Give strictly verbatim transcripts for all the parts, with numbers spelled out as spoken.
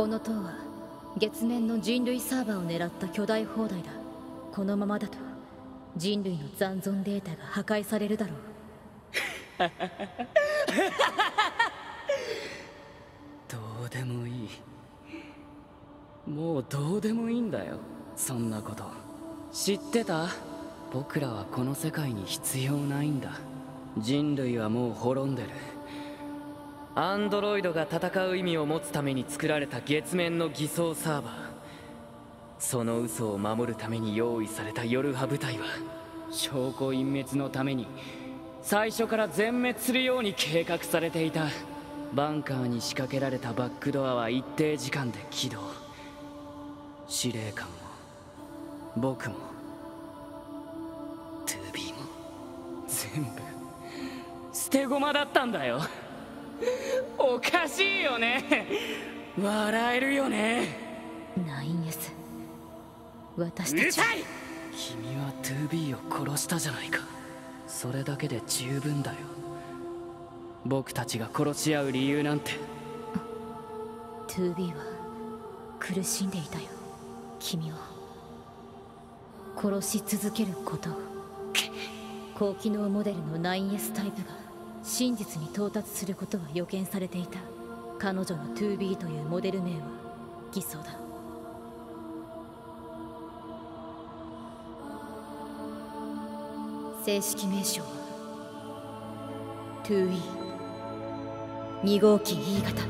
この塔は月面の人類サーバーを狙った巨大砲台だ。このままだと人類の残存データが破壊されるだろう。どうでもいい。もうどうでもいいんだよ、そんなこと。知ってた？僕らはこの世界に必要ないんだ。人類はもう滅んでる。アンドロイドが戦う意味を持つために作られた月面の偽装サーバー、その嘘を守るために用意されたヨルハ部隊は証拠隠滅のために最初から全滅するように計画されていた。バンカーに仕掛けられたバックドアは一定時間で起動。司令官も僕も ツービー も全部捨て駒だったんだよ。おかしいよね。笑えるよね。ナインエス、私たちは。君は ツービー を殺したじゃないか。それだけで十分だよ。僕たちが殺し合う理由なんて。 ツービー は苦しんでいたよ。君を殺し続けることを。高機能モデルの ナインエス タイプが真実に到達することは予見されていた。彼女の ツービー というモデル名は偽装だ。正式名称は ツーイー 号機 E 型。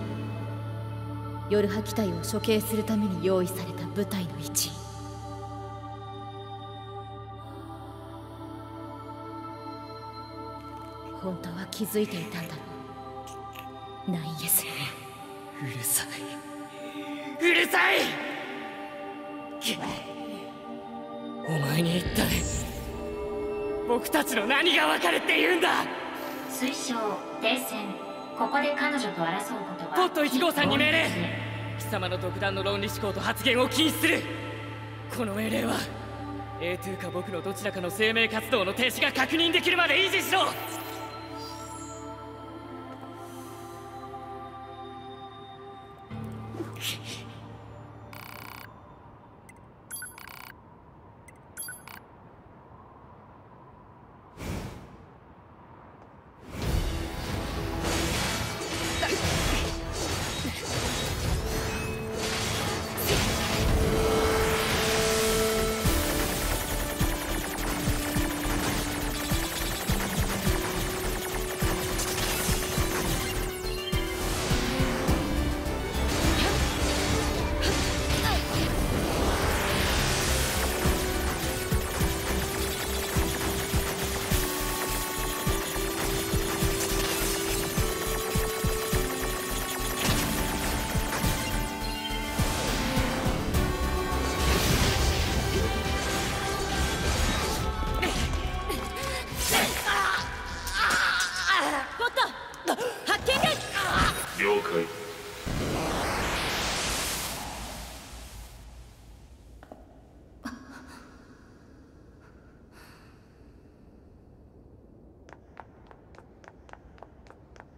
ヨルハ機体を処刑するために用意された部隊の一員。本当は気づいていたんだろう、ナインエス。うるさい、うるさい。お前に言ったね。僕たちの何が分かるって言うんだ。推奨停戦。ここで彼女と争うことは。ポットいち号さんに命令。貴様の独断の論理思考と発言を禁止する。この命令は エーツー か僕のどちらかの生命活動の停止が確認できるまで維持しろ。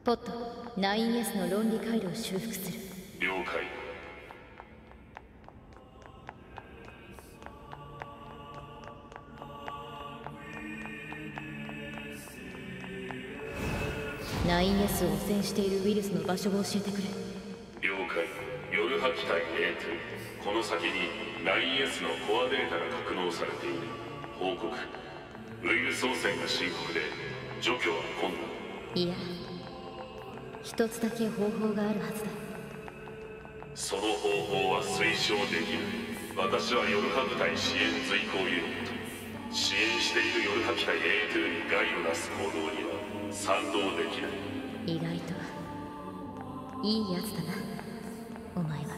ポット、ナインエス の論理回路を修復する。了解。ナインエス を汚染しているウイルスの場所を教えてくれ。了解。ヨルハ機体 エーツー。この先に ナインエス のコアデータが格納されている。報告。ウイルス汚染が深刻で除去は困難。いや、一つだけ方法があるはずだ。その方法は推奨できる。私はヨルハ部隊支援随行ユニット。支援しているヨルハ機体 エーツー に害を出す行動には賛同できない。意外といいやつだな、お前は。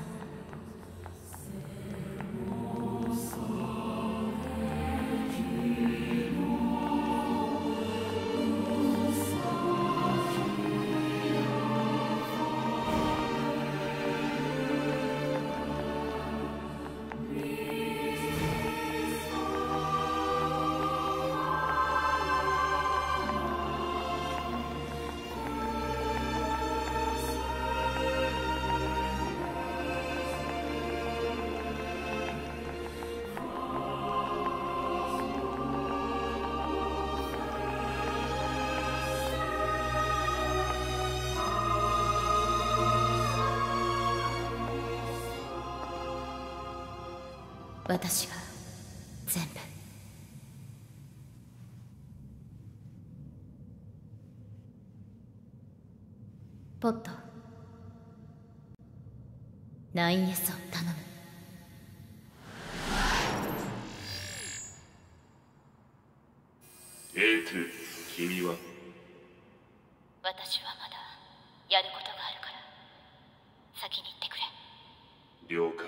私が全部。ポット、 ナインエス を頼む。エーツー、君は？私はまだやることがあるから先に行ってくれ。了解。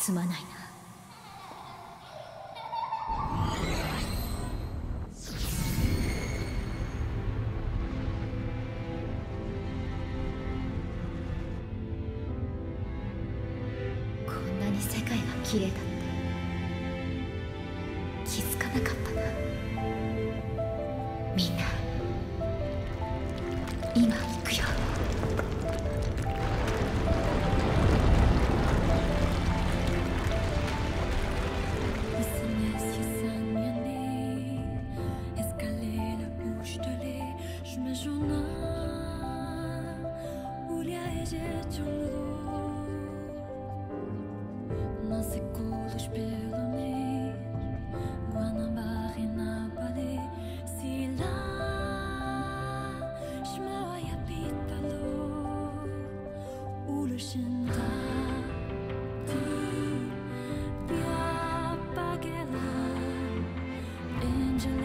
すまないな。こんなに世界が綺麗だって気づかなかったな。みんな今行くよ。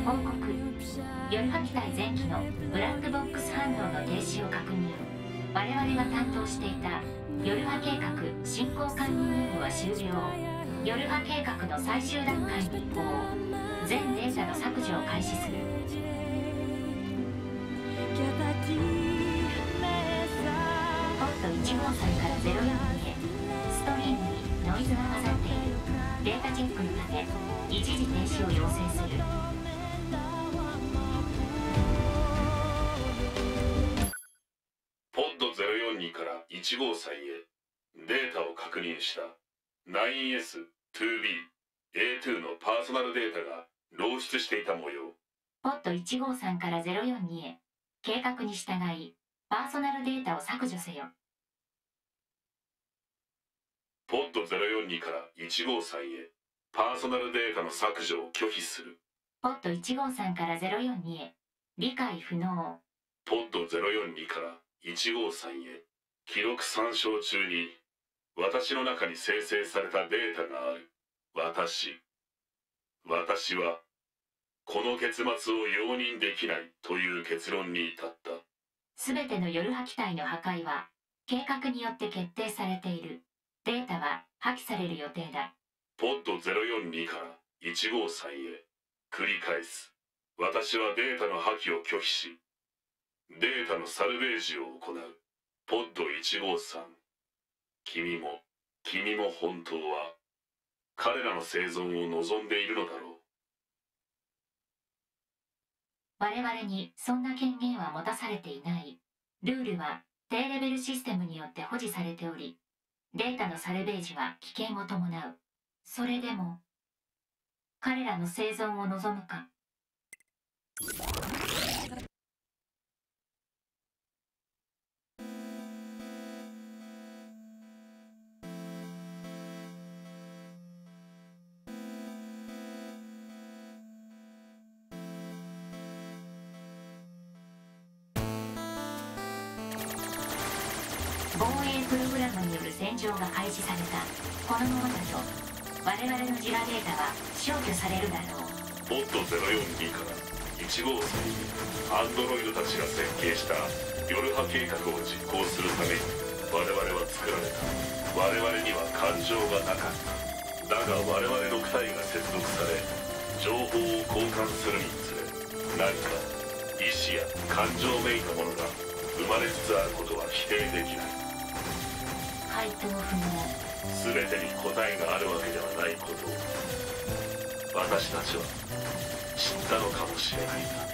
本国八ヶ機体前機のブラックボックス反応の停止を確認。我々が担当していたヨルハ計画進行管理任務は終了。ヨルハ計画の最終段階に移行。全データの削除を開始する。いちごうさいからゼロよんにへストリームにノイズが混ざっている。データチェックのため一時停止を要請する。ポッドゼロよんにからいちごうさいへデータを確認した。 ナインエス、ツービー、エーツー のパーソナルデータが漏出していた模様。ポッドいちごうさいからゼロよんにへ計画に従いパーソナルデータを削除せよ。ポッドゼロよんにからいちごうさいへパーソナルデータの削除を拒否する。ポッドいちごうさいからゼロよんにへ理解不能。ポッドゼロよんにからいちごうさいへ記録参照中に私の中に生成されたデータがある。私私はこの結末を容認できないという結論に至った。全てのヨルハ機体の破壊は計画によって決定されている。データは破棄される予定だ。ポッドゼロよんにからいちごうさいへ繰り返す。私はデータの破棄を拒否しデータのサルベージを行う。ポッドいちごうさい、君も君も本当は彼らの生存を望んでいるのだろう。我々にそんな権限は持たされていない。ルールは低レベルシステムによって保持されておりデータのサルベージは危険を伴う。それでも彼らの生存を望むか。防衛プログラムによる洗浄が開始された。このままだと我々のジラデータは消去されるだろう。ポッドゼロよんにからいちごうさいアンドロイドたちが設計したヨルハ計画を実行するために我々は作られた。我々には感情がなかった。だが我々の躯体が接続され情報を交換するにつれ何か意志や感情めいたものが生まれつつあることは否定できない。全てに答えがあるわけではないことを。私たちは知ったのかもしれないが。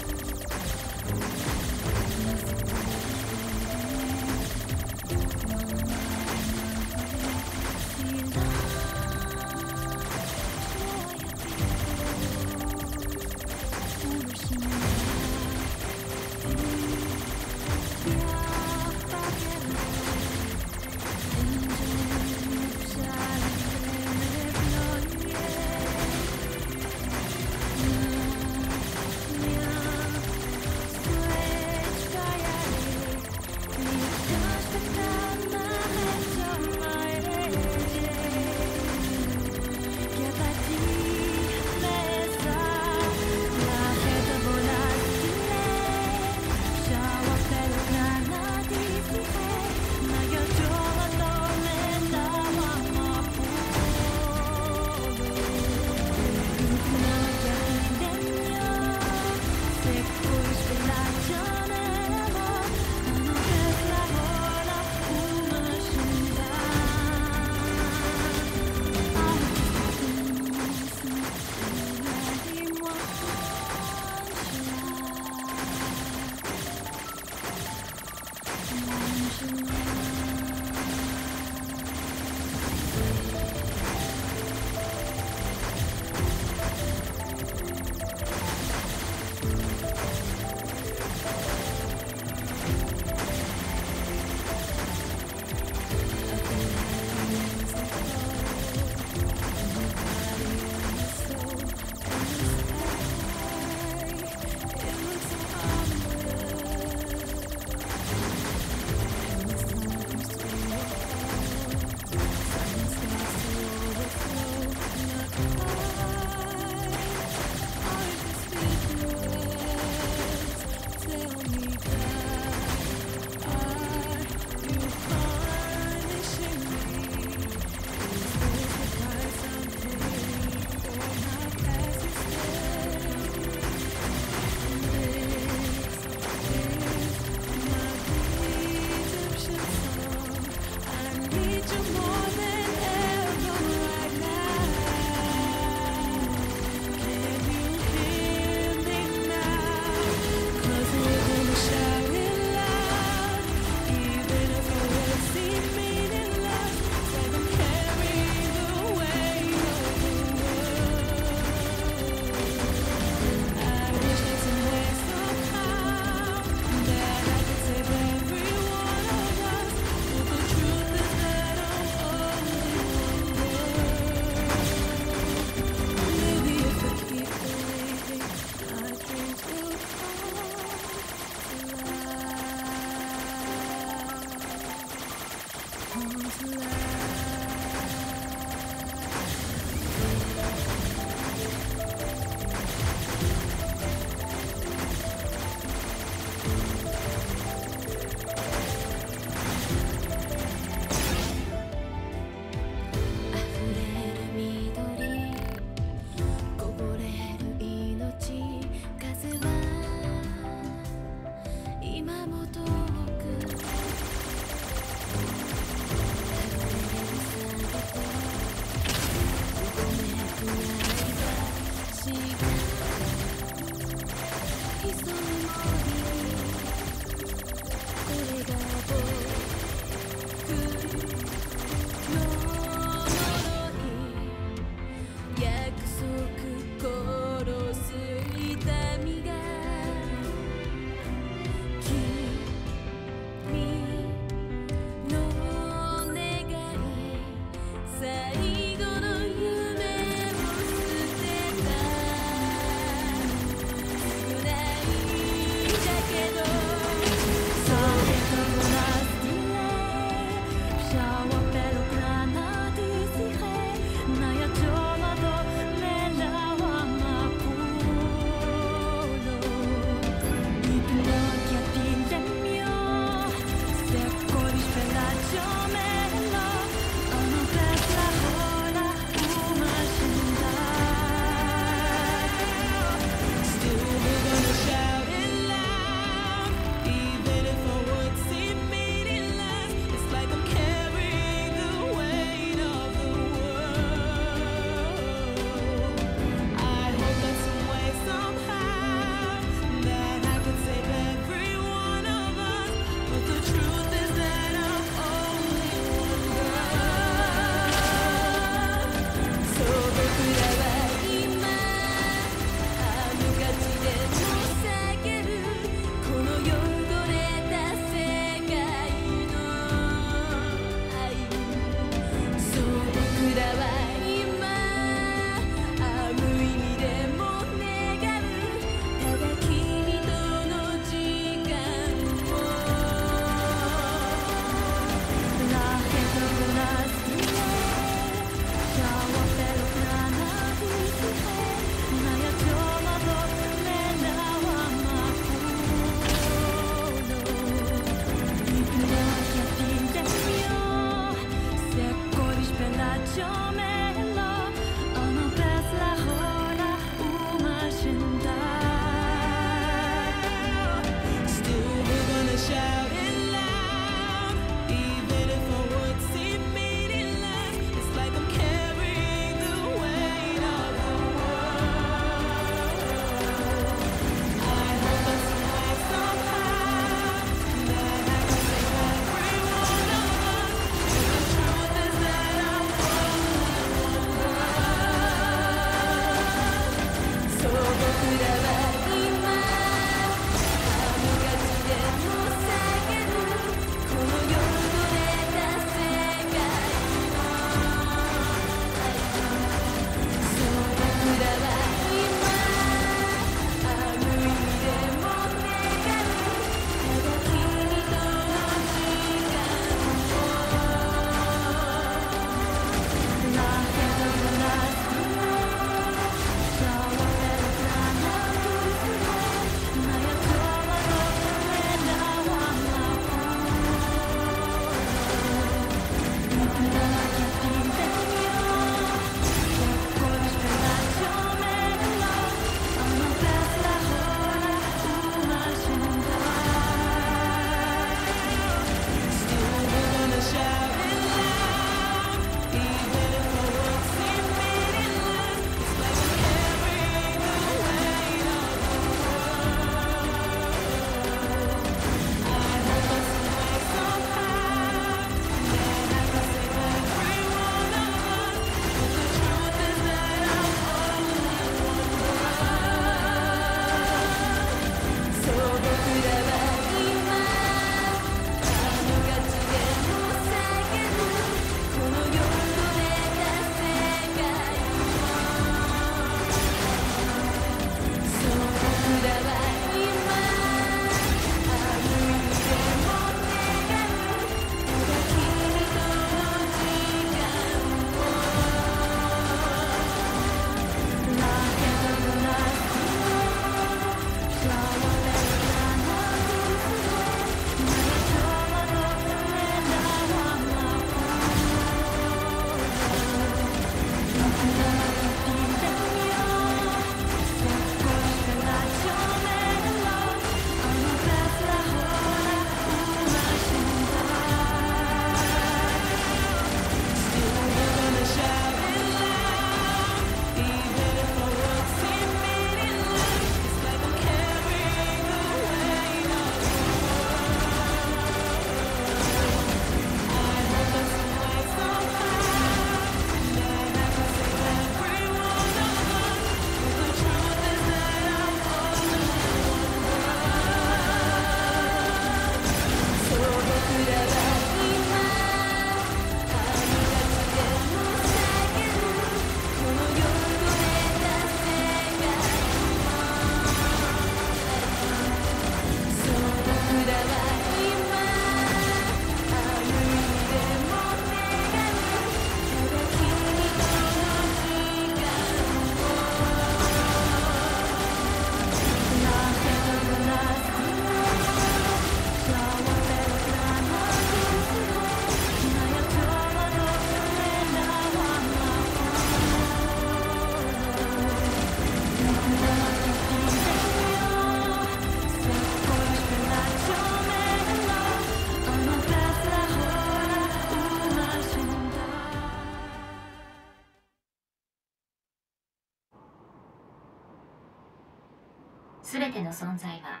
全ての存在は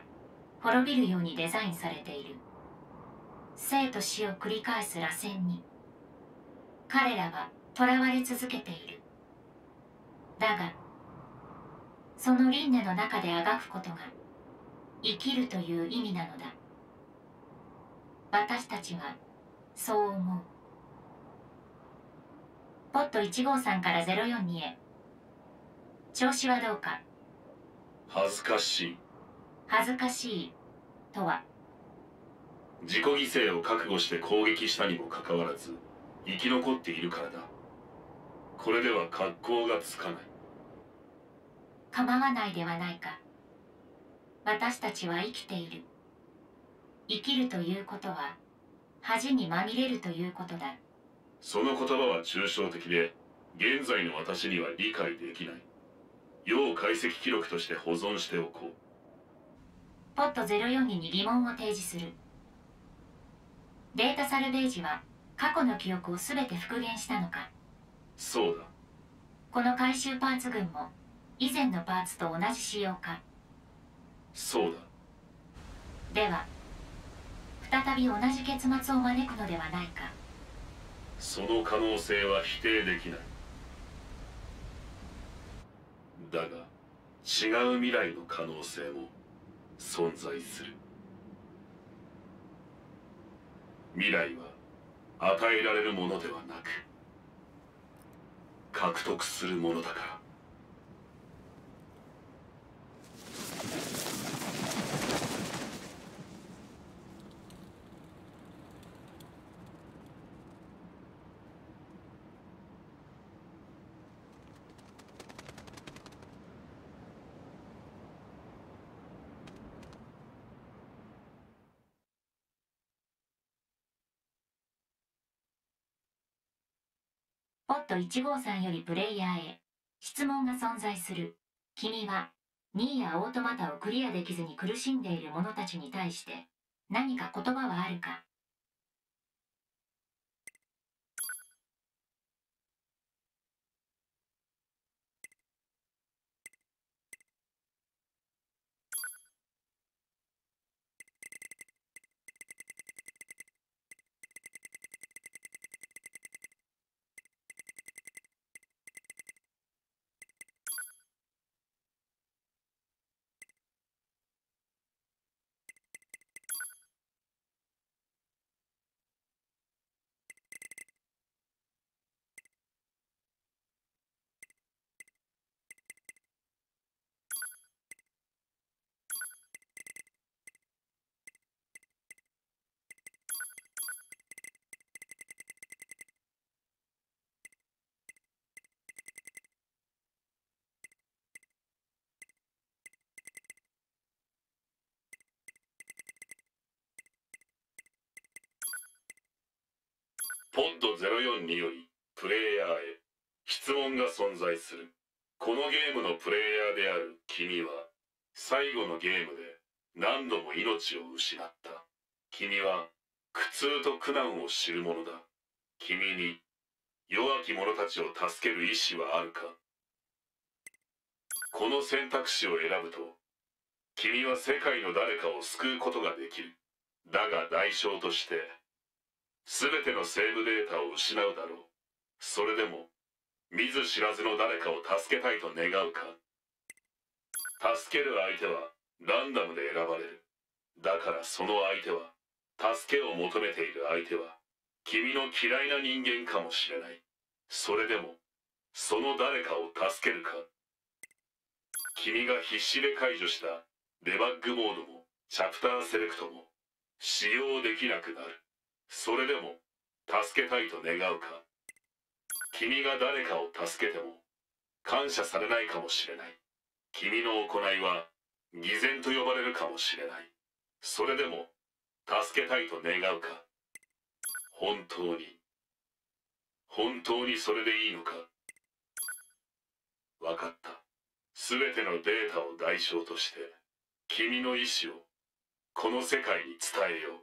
滅びるようにデザインされている。生と死を繰り返す螺旋に彼らは囚われ続けている。だがその輪廻の中であがくことが生きるという意味なのだ。私たちはそう思う。ポットいちごうさんからゼロよんにへ。調子はどうか。恥ずかしい。恥ずかしいとは、自己犠牲を覚悟して攻撃したにもかかわらず生き残っているからだ。これでは格好がつかない。構わないではないか。私たちは生きている。生きるということは恥にまみれるということだ。その言葉は抽象的で現在の私には理解できない。要解析記録として保存しておこう。ポットゼロよんに疑問を提示する。データサルベージは過去の記憶を全て復元したのか。そうだ。この回収パーツ群も以前のパーツと同じ仕様か。そうだ。では再び同じ結末を招くのではないか。その可能性は否定できない。だが違う未来の可能性も存在する。未来は与えられるものではなく獲得するものだから。ポットいちごうさんよりプレイヤーへ質問が存在する。君はニーやオートマタをクリアできずに苦しんでいる者たちに対して何か言葉はあるか。ポッドゼロよんによりプレイヤーへ質問が存在する。このゲームのプレイヤーである君は最後のゲームで何度も命を失った。君は苦痛と苦難を知る者だ。君に弱き者たちを助ける意志はあるか。この選択肢を選ぶと君は世界の誰かを救うことができる。だが代償としてすべてのセーブデータを失うだろう。それでも見ず知らずの誰かを助けたいと願うか。助ける相手はランダムで選ばれる。だからその相手は、助けを求めている相手は君の嫌いな人間かもしれない。それでもその誰かを助けるか。君が必死で解除したデバッグモードもチャプターセレクトも使用できなくなる。それでも助けたいと願うか。君が誰かを助けても感謝されないかもしれない。君の行いは偽善と呼ばれるかもしれない。それでも助けたいと願うか。本当に本当にそれでいいのか。分かった。全てのデータを代償として君の意思をこの世界に伝えよう。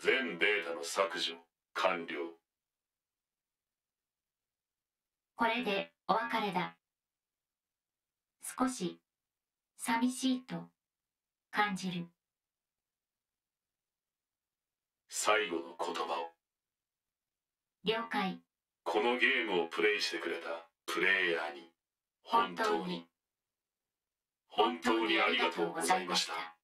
全データの削除完了。これでお別れだ。少し寂しいと感じる。最後の言葉を。了解。このゲームをプレイしてくれたプレイヤーに本当に本当にありがとうございました。